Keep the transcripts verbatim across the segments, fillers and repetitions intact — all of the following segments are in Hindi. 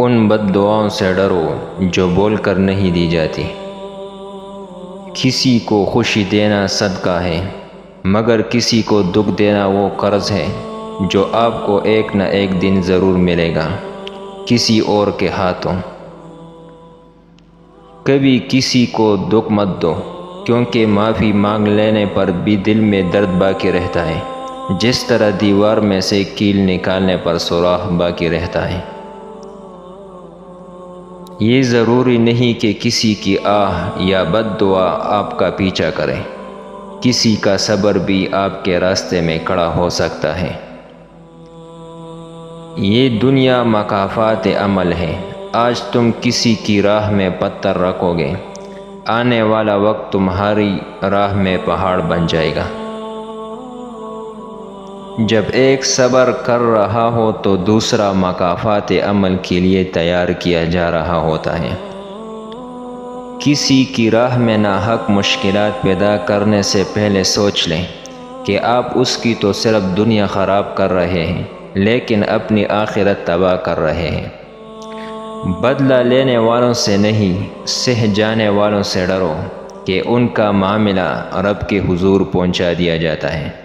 उन बददुआओं से डरो जो बोलकर नहीं दी जाती। किसी को खुशी देना सदका है मगर किसी को दुख देना वो कर्ज है जो आपको एक न एक दिन ज़रूर मिलेगा किसी और के हाथों। कभी किसी को दुख मत दो क्योंकि माफ़ी मांग लेने पर भी दिल में दर्द बाकी रहता है, जिस तरह दीवार में से कील निकालने पर सुराख बाकी रहता है। ये ज़रूरी नहीं कि किसी की आह या बददुआ आपका पीछा करे, किसी का सब्र भी आपके रास्ते में खड़ा हो सकता है। ये दुनिया मकाफात अमल है, आज तुम किसी की राह में पत्थर रखोगे, आने वाला वक्त तुम्हारी राह में पहाड़ बन जाएगा। जब एक सब्र कर रहा हो तो दूसरा मकाफात अमल के लिए तैयार किया जा रहा होता है। किसी की राह में नाहक मुश्किलात पैदा करने से पहले सोच लें कि आप उसकी तो सिर्फ दुनिया ख़राब कर रहे हैं लेकिन अपनी आखिरत तबाह कर रहे हैं। बदला लेने वालों से नहीं, सह जाने वालों से डरो कि उनका मामला रब के हुजूर पहुंचा दिया जाता है।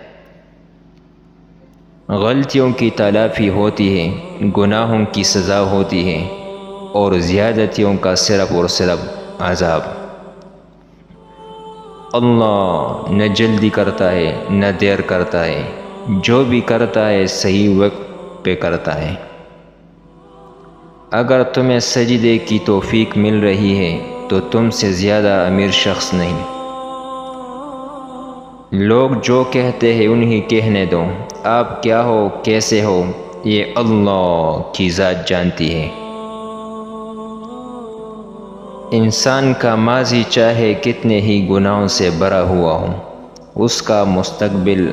गलतियों की तलाफी होती है, गुनाहों की सज़ा होती है और ज़्यादतियों का सिर्फ और सिर्फ अज़ाब। अल्लाह न जल्दी करता है न देर करता है, जो भी करता है सही वक्त पे करता है। अगर तुम्हें सजदे की तौफीक मिल रही है तो तुमसे ज़्यादा अमीर शख्स नहीं। लोग जो कहते हैं उन्हें कहने दो, आप क्या हो कैसे हो ये अल्लाह की ज़ात जानती है। इंसान का माजी चाहे कितने ही गुनाहों से भरा हुआ हो, उसका मुस्तकबिल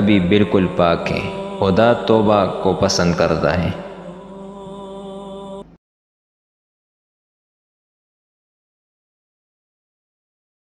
अभी बिल्कुल पाक है। खुदा तौबा को पसंद करता है।